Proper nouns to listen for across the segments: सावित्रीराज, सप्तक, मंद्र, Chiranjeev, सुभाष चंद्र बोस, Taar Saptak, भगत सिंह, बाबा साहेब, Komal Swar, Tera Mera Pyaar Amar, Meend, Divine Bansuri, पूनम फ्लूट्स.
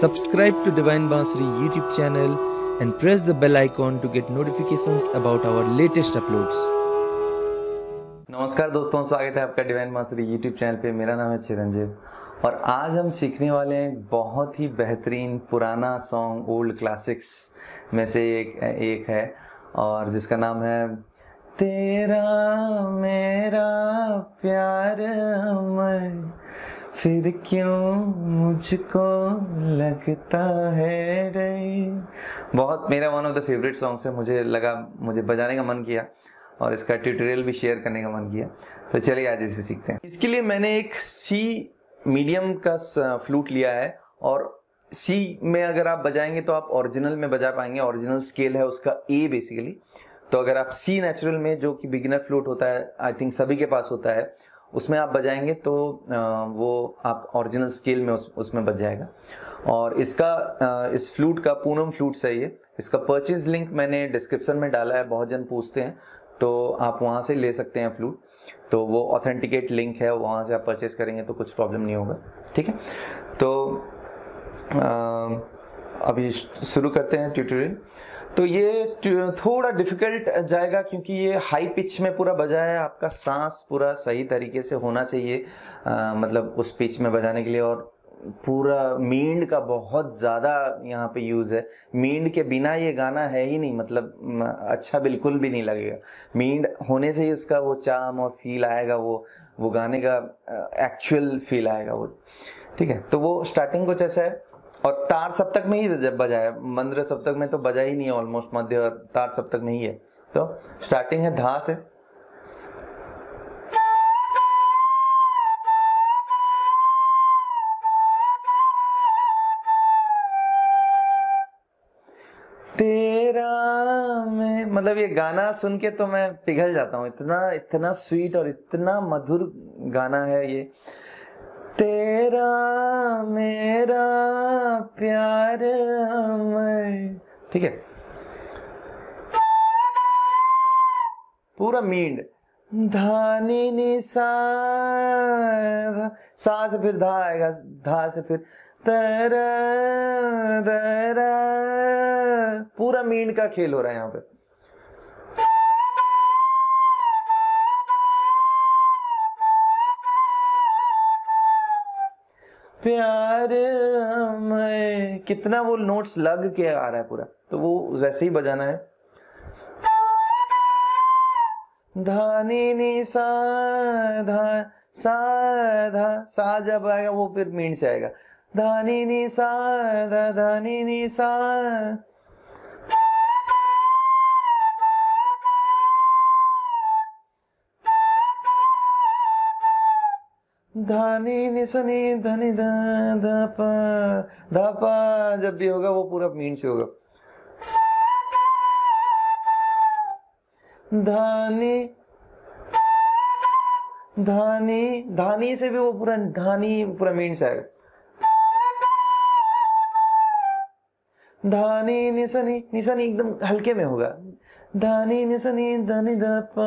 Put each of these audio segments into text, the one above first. Subscribe to Divine Bansuri YouTube channel and press the bell icon to get notifications about our latest uploads. नमस्कार दोस्तों, स्वागत है आपका divine बांसुरी YouTube channel पे। मेरा नाम है चिरंजीव और आज हम सीखने वाले हैं बहुत ही बेहतरीन पुराना सॉन्ग, ओल्ड क्लासिक्स में से एक है और जिसका नाम है तेरा मेरा प्यार अमर, फिर क्यों मुझको लगता है डर। बहुत मेरा one of the favourite songs है। मुझे बजाने का मन किया और इसका ट्यूटोरियल भी शेयर करने का मन किया, तो चलिए आज इसे सीखते हैं। इसके लिए मैंने एक सी मीडियम का फ्लूट लिया है और सी में अगर आप बजाएंगे तो आप ओरिजिनल में बजा पाएंगे। ओरिजिनल स्केल है उसका ए बेसिकली। तो अगर आप सी नेचुरल में, जो कि बिगिनर फ्लूट होता है, आई थिंक सभी के पास होता है, उसमें आप बजाएंगे तो वो आप ओरिजिनल स्केल में उसमें बज जाएगा। और इस फ्लूट का पूनम फ्लूट्स है ये। इसका परचेज लिंक मैंने डिस्क्रिप्शन में डाला है, बहुत जन पूछते हैं तो आप वहाँ से ले सकते हैं फ्लूट। तो वो ऑथेंटिकेट लिंक है, वहाँ से आप परचेज करेंगे तो कुछ प्रॉब्लम नहीं होगा। ठीक है, तो अभी शुरू करते हैं ट्यूटोरियल। तो ये थोड़ा डिफिकल्ट जाएगा क्योंकि ये हाई पिच में पूरा बजा है। आपका सांस पूरा सही तरीके से होना चाहिए मतलब उस पिच में बजाने के लिए। और पूरा मींड का बहुत ज़्यादा यहाँ पे यूज़ है। मींड के बिना ये गाना है ही नहीं, मतलब अच्छा बिल्कुल भी नहीं लगेगा। मींड होने से ही उसका वो चार्म और फील आएगा, वो गाने का एक्चुअल फील आएगा वो। ठीक है, तो वो स्टार्टिंग कुछ ऐसा है। और तार सप्तक में ही बजा है, मंद्र सप्तक में तो बजा ही नहीं है ऑलमोस्ट, मध्य और तार सप्तक में ही है। तो स्टार्टिंग है धा से, तेरा मैं, मतलब ये गाना सुन के तो मैं पिघल जाता हूँ। इतना स्वीट और इतना मधुर गाना है ये। तेरा मेरा प्यार अमर, ठीक है, पूरा मींड धानी नी सा से फिर धा आएगा, धा से फिर तरा दरा, पूरा मींड का खेल हो रहा है यहाँ पे। प्यार अमर, कितना वो नोट्स लग के आ रहा है पूरा, तो वो वैसे ही बजाना है। धानी नी सा जब आएगा वो फिर मींड से आएगा। धानी नी सा धानी नी सा, धानी निसनी धनी धापा धापा, जब भी होगा वो पूरा मींड से होगा। धानी धानी धानी से भी वो पूरा धानी पूरा मींड से आएगा। धानी निसनी निसनी एकदम हल्के में होगा। धानी निसनी धनी धापा,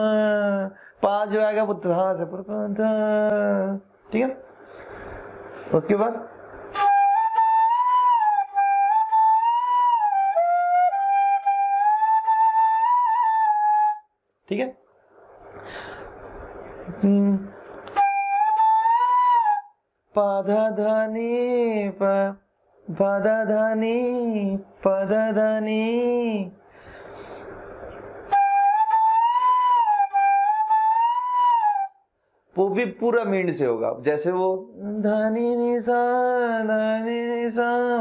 पा जो आएगा वो धा से पूरा धा, ठीक है। उसके बाद ठीक है, पाधा धानी पदा धानी, वो भी पूरा मींड से होगा। जैसे वो धानी निसा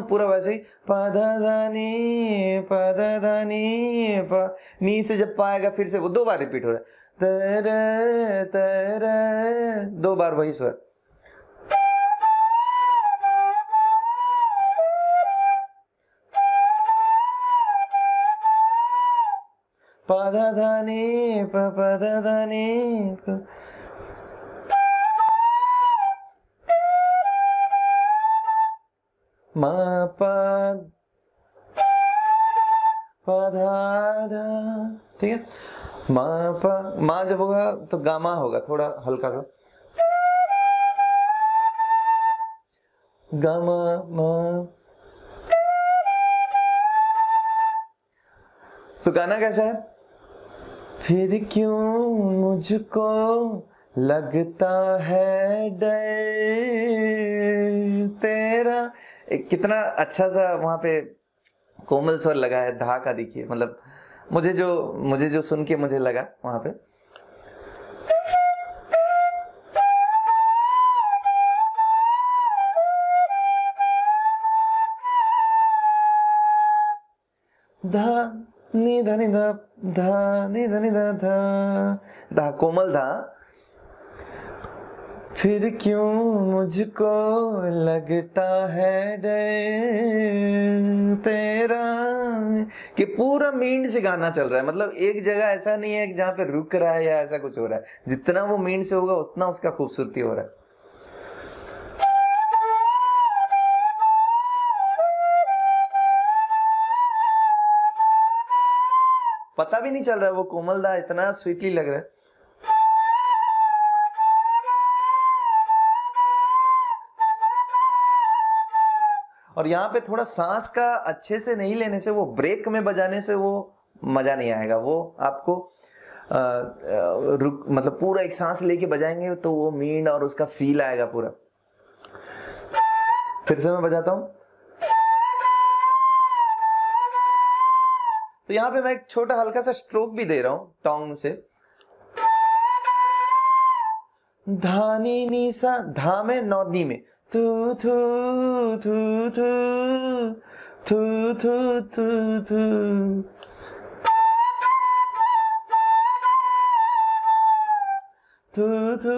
पूरा वैसे ही पाधा धानी पा, नी से जब पाएगा फिर से वो दो बार रिपीट हो रहा है। तर तर दो बार वही स्वर, पाधा धानी पा, मा पा धा धा, ठीक है। मा पा मा जब होगा तो गामा होगा, थोड़ा हल्का सा गामा मा, तो गाना कैसा है? फिर क्यों मुझको लगता है डर तेरा, कितना अच्छा सा वहां पे कोमल स्वर लगा है, धा का। देखिए मतलब मुझे जो सुन के मुझे लगा वहां पे, धा नी धा नी धा धा नी धा नी धा धा धा, कोमल धा। फिर क्यों मुझको लगता है डर तेरा, कि पूरा मींड से गाना चल रहा है। मतलब एक जगह ऐसा नहीं है जहाँ पे रुक रहा है या ऐसा कुछ हो रहा है। जितना वो मींड से होगा उतना उसका खूबसूरती हो रहा है। पता भी नहीं चल रहा है वो कोमल दा इतना स्वीटली लग रहा है। और यहाँ पे थोड़ा सांस का अच्छे से नहीं लेने से, वो ब्रेक में बजाने से वो मजा नहीं आएगा। वो आपको मतलब पूरा एक सांस लेके बजाएंगे तो वो मींड और उसका फील आएगा पूरा। फिर से मैं बजाता हूँ। तो यहाँ पे मैं एक छोटा हल्का सा स्ट्रोक भी दे रहा हूँ टोंग से। धानी नीसा, धा में नौनी में थू थू थू थू थू थू थू थू। थू थू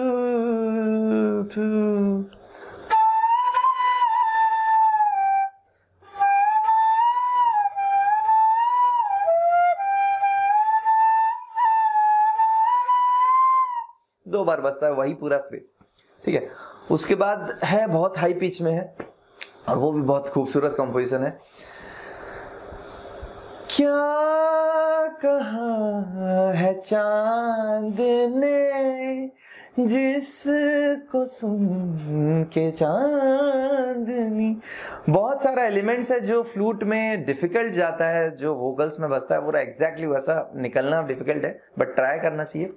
थू दो बार बजता है वही पूरा फ्रेज, ठीक है। उसके बाद है बहुत हाई पिच में है, और वो भी बहुत खूबसूरत कंपोजिशन है। क्या कहा है चांद ने जिसको सुन के चांदनी। बहुत सारा एलिमेंट्स है जो फ्लूट में डिफिकल्ट जाता है, जो वोगल्स में बसता है पूरा एग्जैक्टली वैसा निकलना डिफिकल्ट है, बट ट्राई करना चाहिए।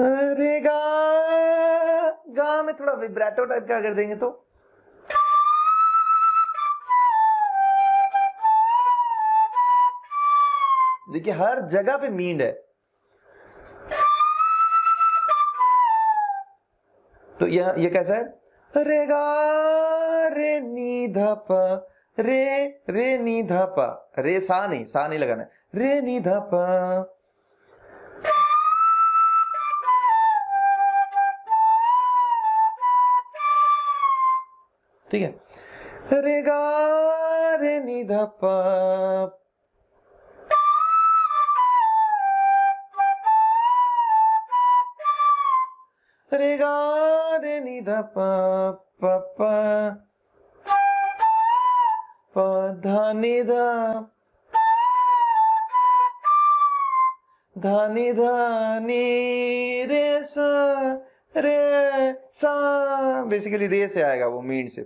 अरे गा में थोड़ा विब्रेटो टाइप का कर देंगे तो देखिए हर जगह पे मींड है। तो ये कैसा है? रे गा रे नी धा पा रे, रे नी धा पा रे, सा नहीं लगाना है, रे नी धा पा। ठीक है, रे गा रे नी धा पा। रे गा रे नी धा पा पा पा पा धा नी धा धा नी धा नी रे सा रे सा। बेसिकली रे से आएगा वो मींड से।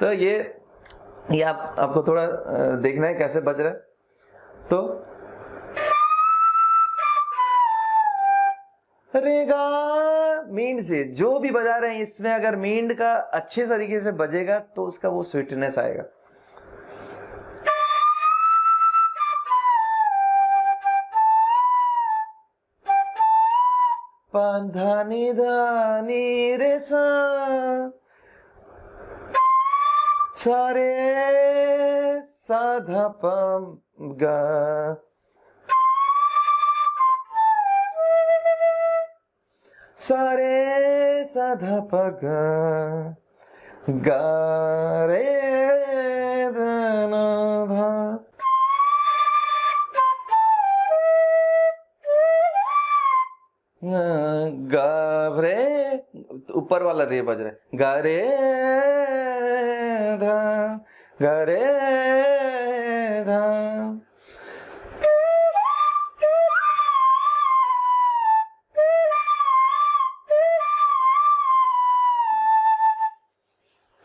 तो ये आपको थोड़ा देखना है कैसे बज रहा है। तो रे गा मींड से जो भी बजा रहे हैं, इसमें अगर मींड का अच्छे तरीके से बजेगा तो उसका वो स्वीटनेस आएगा। धा नी धा नी रे सा सारे साधा पम गा। सारे साधा प गा गा रे धा ना धा। गा रे ऊपर वाला रे बज रहा है, गा रे धा गा रे धा।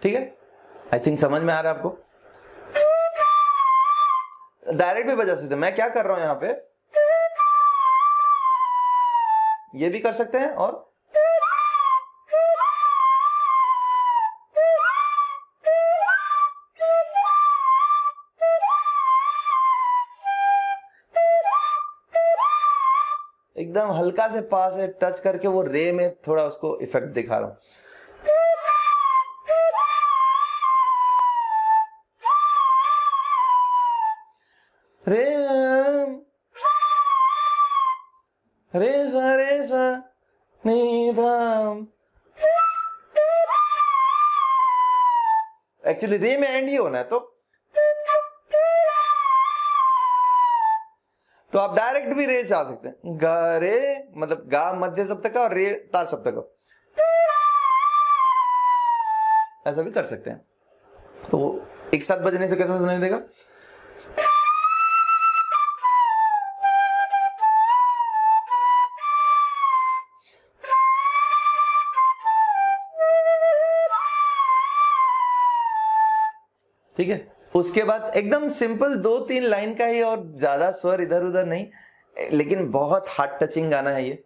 ठीक है, आई थिंक समझ में आ रहा है आपको। डायरेक्ट भी बजा सकते हैं, मैं क्या कर रहा हूं यहां पे, ये भी कर सकते हैं और एकदम हल्का से पास है टच करके वो रे में थोड़ा उसको इफेक्ट दिखा रहा हूं। रे सा नी धाम, एक्चुअली रे में एंड ही होना है। तो आप डायरेक्ट भी रे से आ सकते हैं, गा रे मतलब गा मध्य सप्तक और रे तार सप्तक, ऐसा भी कर सकते हैं। तो एक साथ बजने से कैसा सुनाई देगा, ठीक है। उसके बाद एकदम सिंपल दो तीन लाइन का ही, और ज्यादा स्वर इधर उधर नहीं, लेकिन बहुत हार्ड टचिंग गाना है ये,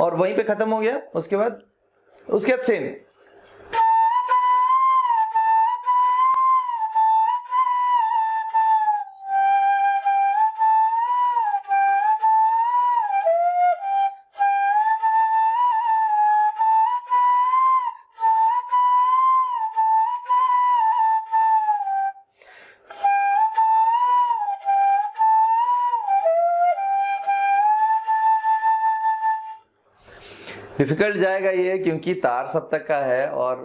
और वहीं पे खत्म हो गया। उसके बाद सेम डिफिकल्ट जाएगा ये, क्योंकि तार सप्तक का है और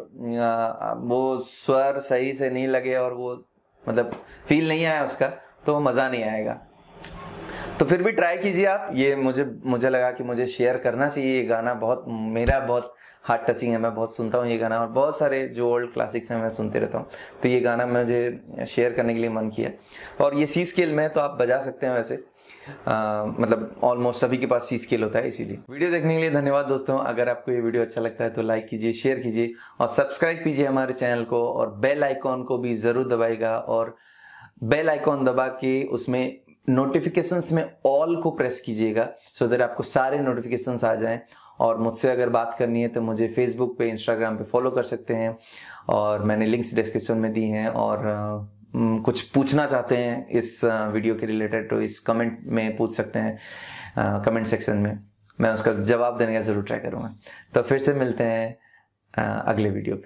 वो स्वर सही से नहीं लगे और वो मतलब फील नहीं आया उसका, तो मज़ा नहीं आएगा। तो फिर भी ट्राई कीजिए आप, ये मुझे लगा कि मुझे शेयर करना चाहिए ये गाना, बहुत हार्ट टचिंग है। मैं बहुत सुनता हूँ ये गाना और बहुत सारे जो ओल्ड क्लासिक्स हैं मैं सुनते रहता हूँ, तो ये गाना मुझे शेयर करने के लिए मन किया। और ये सी स्केल में तो आप बजा सकते हैं वैसे, मतलब ऑलमोस्ट सभी के पास सी स्केल होता है, इसीलिए। वीडियो देखने के लिए धन्यवाद दोस्तों। अगर आपको ये वीडियो अच्छा लगता है तो लाइक कीजिए, शेयर कीजिए और सब्सक्राइब कीजिए हमारे चैनल को, और बेल आइकॉन को भी जरूर दबाएगा। और बेल आइकॉन दबा के उसमें नोटिफिकेशंस में ऑल को प्रेस कीजिएगा, सो दैट आपको सारे नोटिफिकेशंस आ जाएं। और मुझसे अगर बात करनी है तो मुझे फेसबुक पे, इंस्टाग्राम पे फॉलो कर सकते हैं, और मैंने लिंक्स डिस्क्रिप्शन में दी हैं। और कुछ पूछना चाहते हैं इस वीडियो के रिलेटेड तो इस कमेंट में पूछ सकते हैं, कमेंट सेक्शन में, मैं उसका जवाब देने का जरूर ट्राई करूंगा। तो फिर से मिलते हैं अगले वीडियो पे।